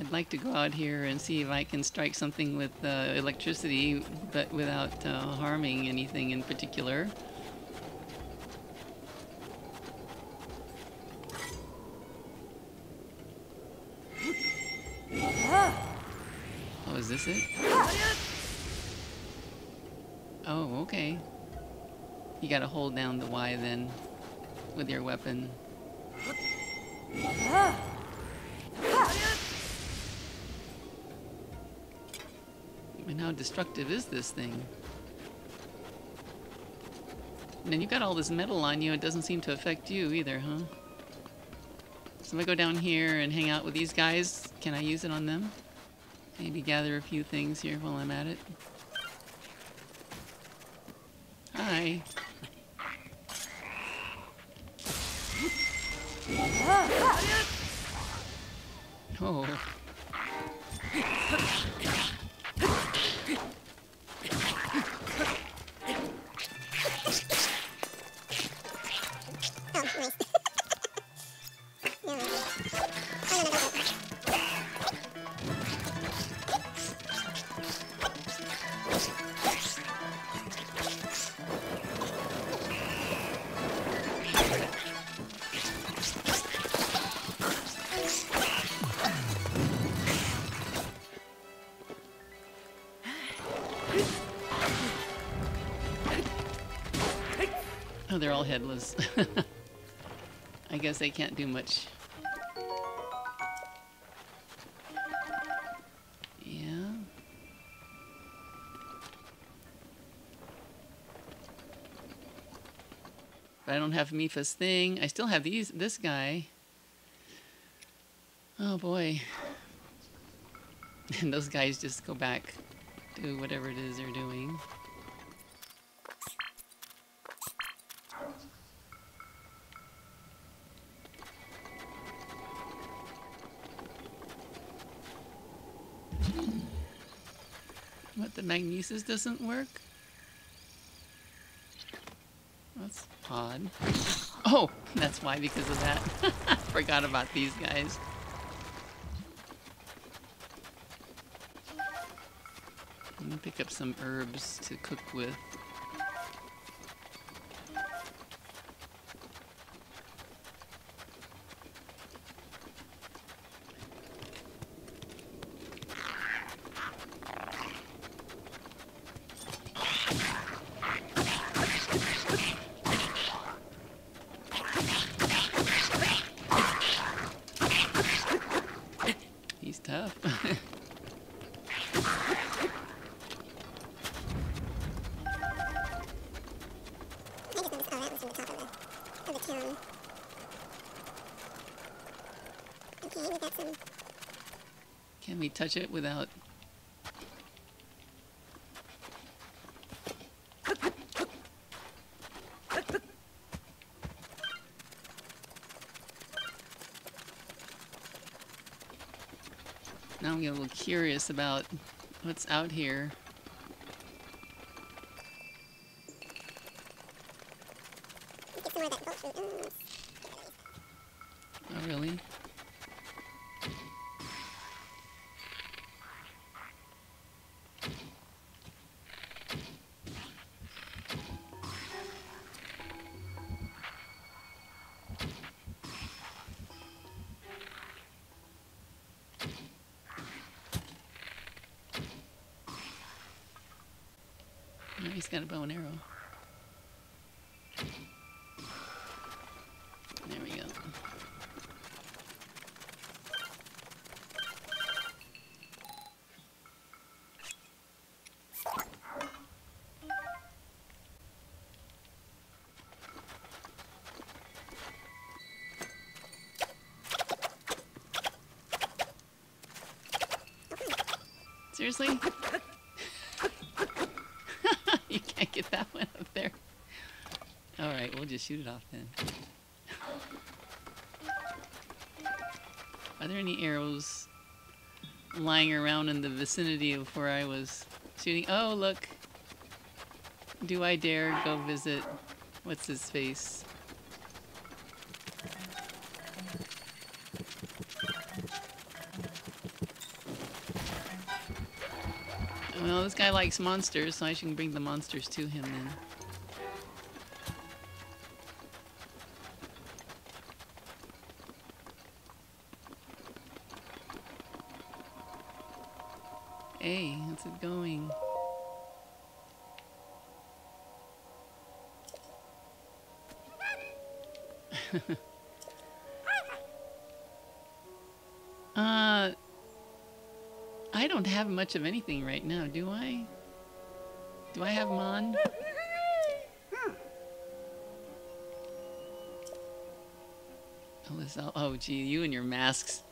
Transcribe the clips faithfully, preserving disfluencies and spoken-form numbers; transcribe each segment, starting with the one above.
I'd like to go out here and see if I can strike something with uh, electricity, but without uh, harming anything in particular. Oh, is this it? Oh, okay. You gotta hold down the Y then with your weapon. And how destructive is this thing? And then you've got all this metal on you, it doesn't seem to affect you either, huh? So if I go down here and hang out with these guys, can I use it on them? Maybe gather a few things here while I'm at it. Hi. Oh. They're all headless. I guess they can't do much. Yeah. But I don't have Mipha's thing. I still have these. This guy. Oh boy. And those guys just go back to whatever it is they're doing. Magnesis doesn't work? That's odd. Oh, that's why, because of that. I forgot about these guys. Let me pick up some herbs to cook with. Can we touch it without? Now I'm getting a little curious about what's out here. Oh, really? He's got a bow and arrow. There we go. Seriously? Get that one up there. Alright, we'll just shoot it off then. Are there any arrows lying around in the vicinity of where I was shooting? Oh, look! Do I dare go visit what's his face? Well, this guy likes monsters, so I should bring the monsters to him then. Hey, how's it going? uh, I don't have much of anything right now, do I? Do I have Mon? Oh, oh gee, you and your masks.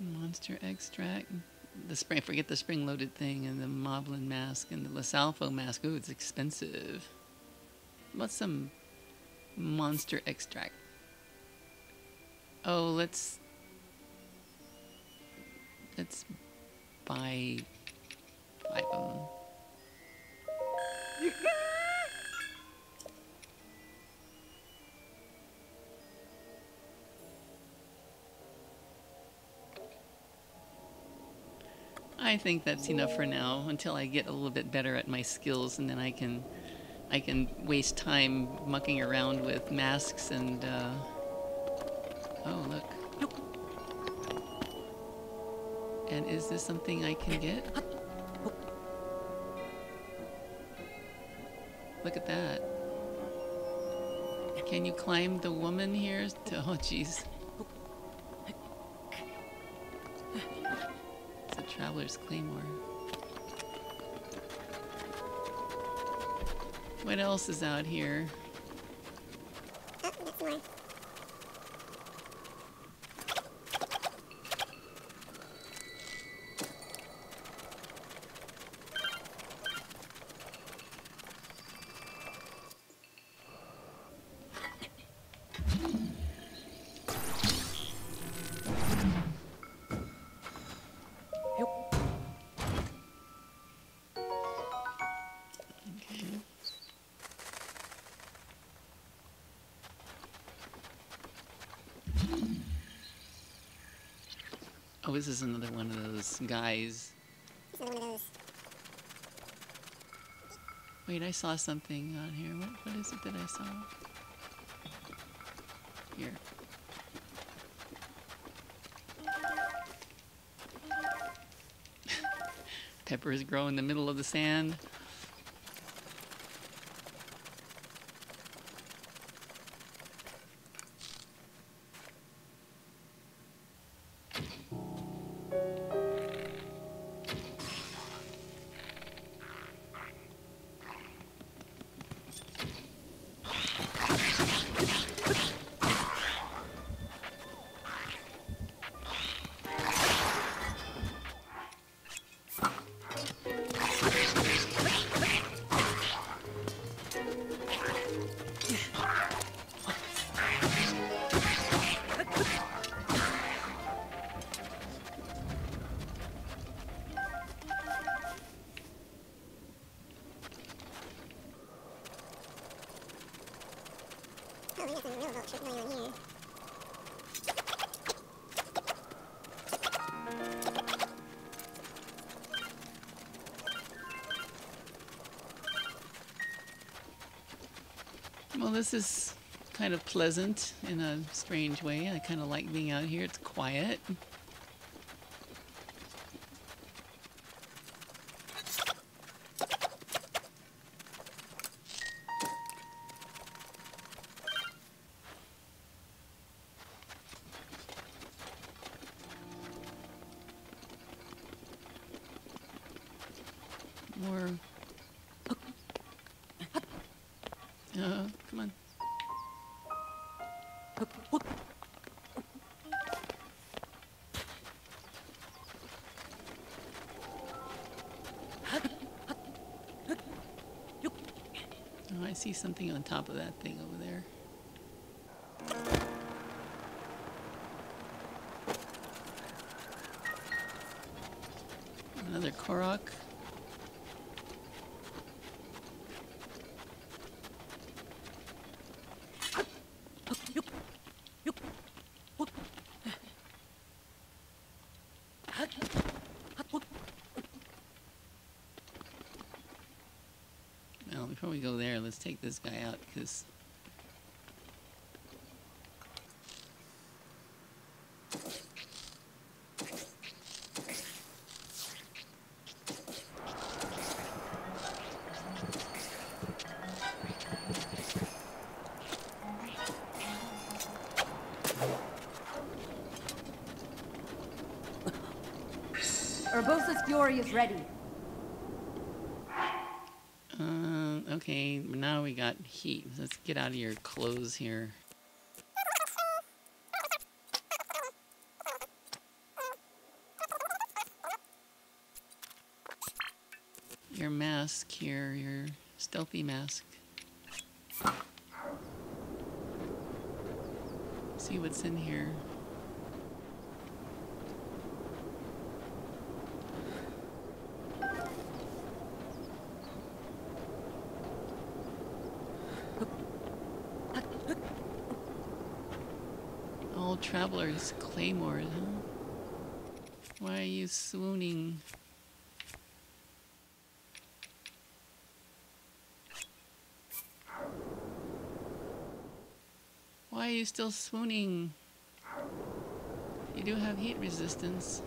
Monster extract, the spring, forget the spring loaded thing, and the Moblin mask and the Lasalfo mask. Ooh, it's expensive. What's some monster extract? Oh, let's let's buy five of them. I think that's enough for now until I get a little bit better at my skills, and then I can I can waste time mucking around with masks and uh, oh look. And is this something I can get? Look at that. Can you climb the woman here? Oh jeez. Traveler's Claymore. What else is out here? Oh, that's one. Oh, this is another one of those guys. Another one of those. Wait, I saw something on here. What, what is it that I saw? Here. Peppers grow in the middle of the sand. Well, this is kind of pleasant in a strange way. I kind of like being out here. It's quiet. See something on top of that thing over there. Korok. Well, before we go there, let's take this guy out, because Urbosa's fury is ready. Um, uh, okay, now we got heat. Let's get out of your clothes here. Your mask here, your stealthy mask. See what's in here. Traveler's claymores, huh? Why are you swooning? Why are you still swooning? You do have heat resistance.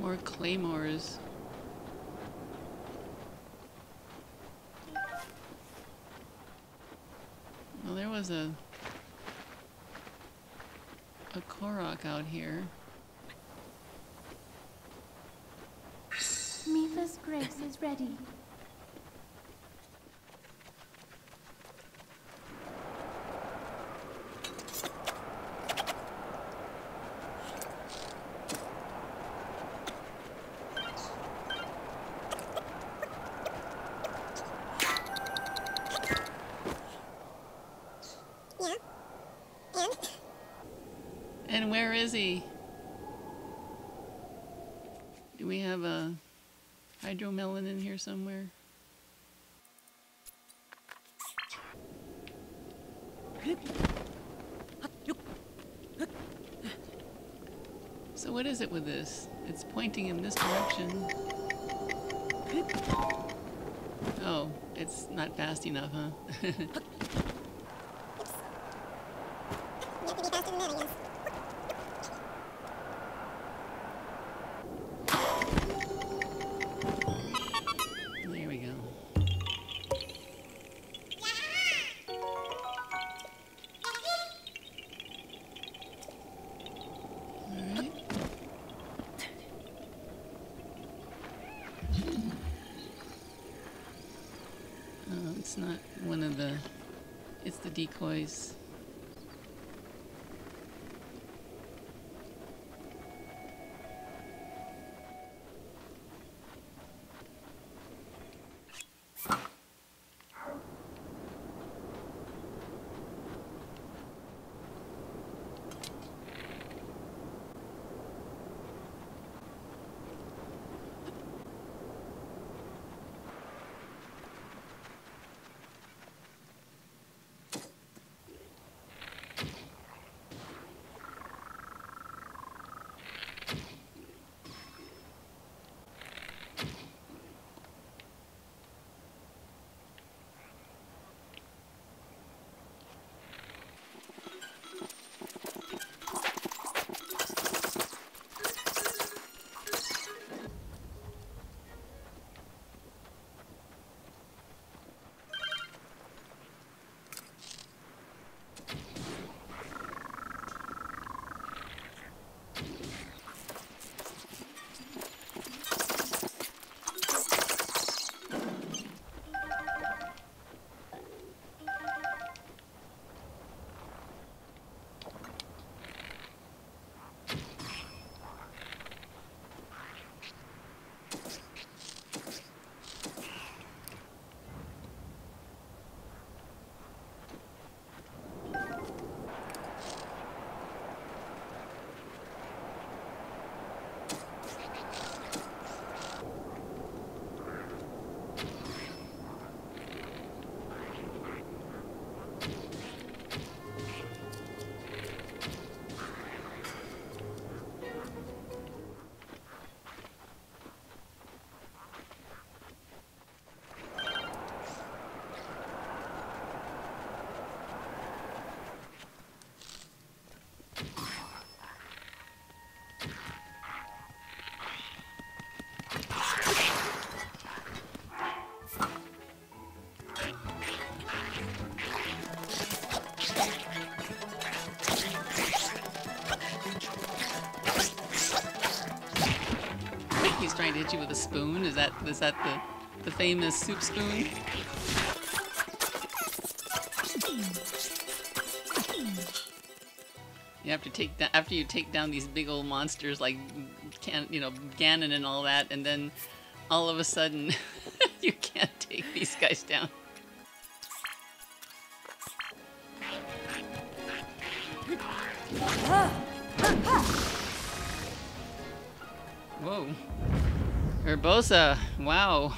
More claymores. Well, there was a a Korok out here. Mipha's grace is ready. And where is he? Do we have a hydromelon in here somewhere? So what is it with this? It's pointing in this direction. Oh, it's not fast enough, huh? It's not one of the, it's the decoys. at you with a spoon? Is that is that the the famous soup spoon? You have to take that after you take down these big old monsters like can you know Ganon and all that, and then all of a sudden you can't take these guys down. Whoa. Urbosa, wow.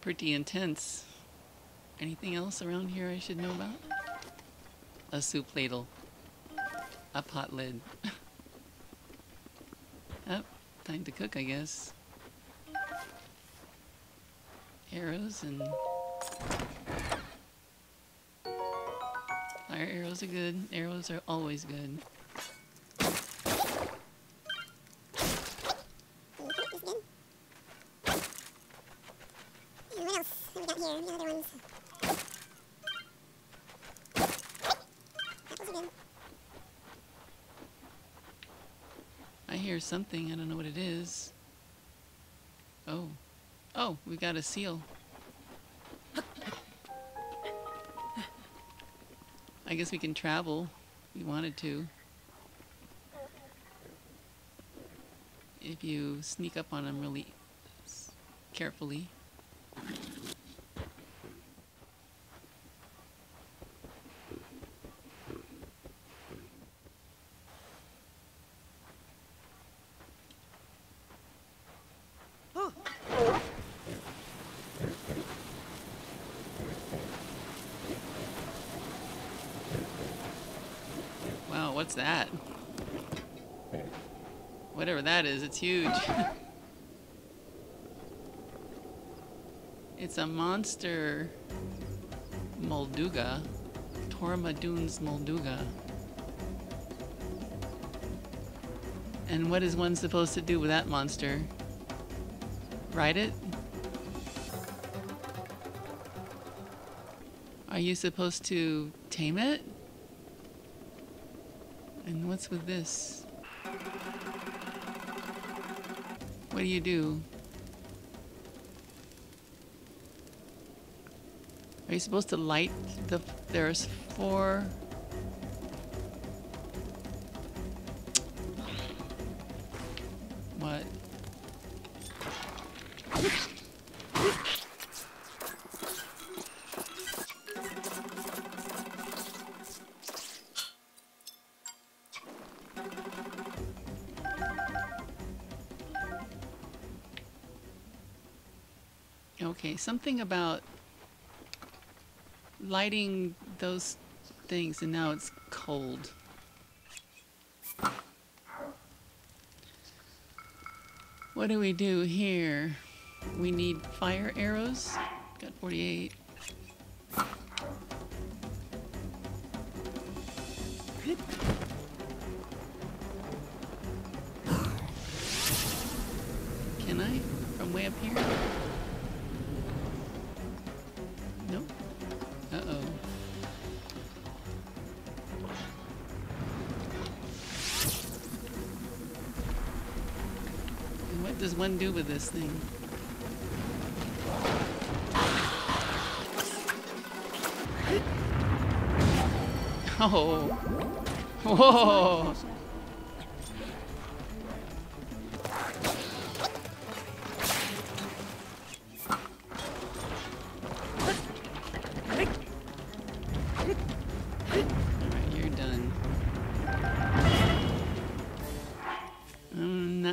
Pretty intense. Anything else around here I should know about? A soup ladle. A pot lid. Oh, time to cook, I guess. Arrows and... Fire arrows are good. Arrows are always good. Something, I don't know what it is. Oh. Oh, we got a seal. I guess we can travel if we wanted to. If you sneak up on them really carefully. What's that? Whatever that is, it's huge. It's a monster Molduga. Toruma Dunes Molduga. And what is one supposed to do with that monster? Ride it? Are you supposed to tame it? And what's with this? What do you do? Are you supposed to light the... There's four... What? Okay, something about lighting those things, and now it's cold. What do we do here? We need fire arrows. Got forty-eight. Can I? From way up here? What does one do with this thing? Oh! Whoa!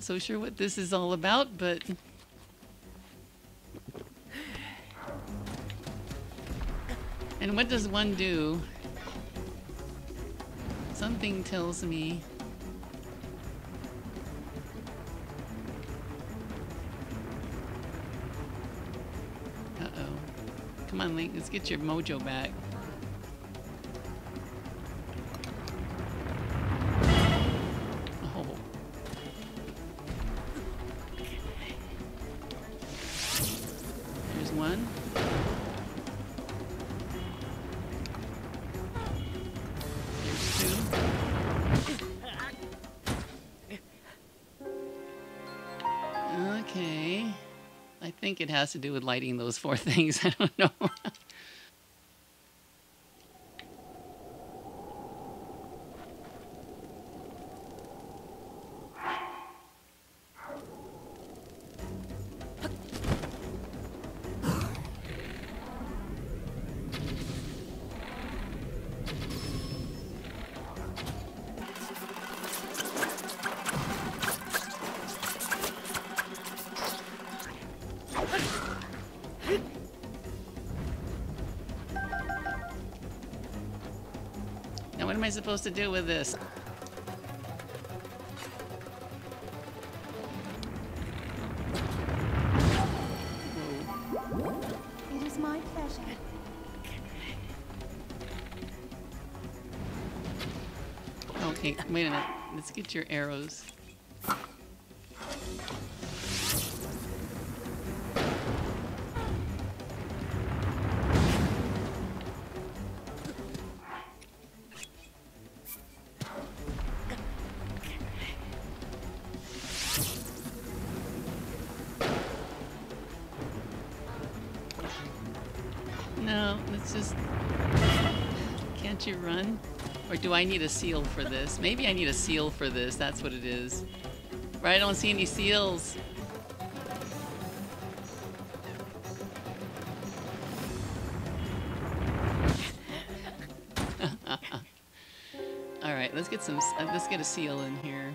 So sure what this is all about, but and what does one do? Something tells me uh oh come on Link, let's get your mojo back. think it has to do with lighting those four things. I don't know. Supposed to do with this? It is my pleasure. Okay, wait a minute. Let's get your arrows. Do I need a seal for this? Maybe I need a seal for this. That's what it is. Right, I don't see any seals. All right, let's get some, let's get a seal in here.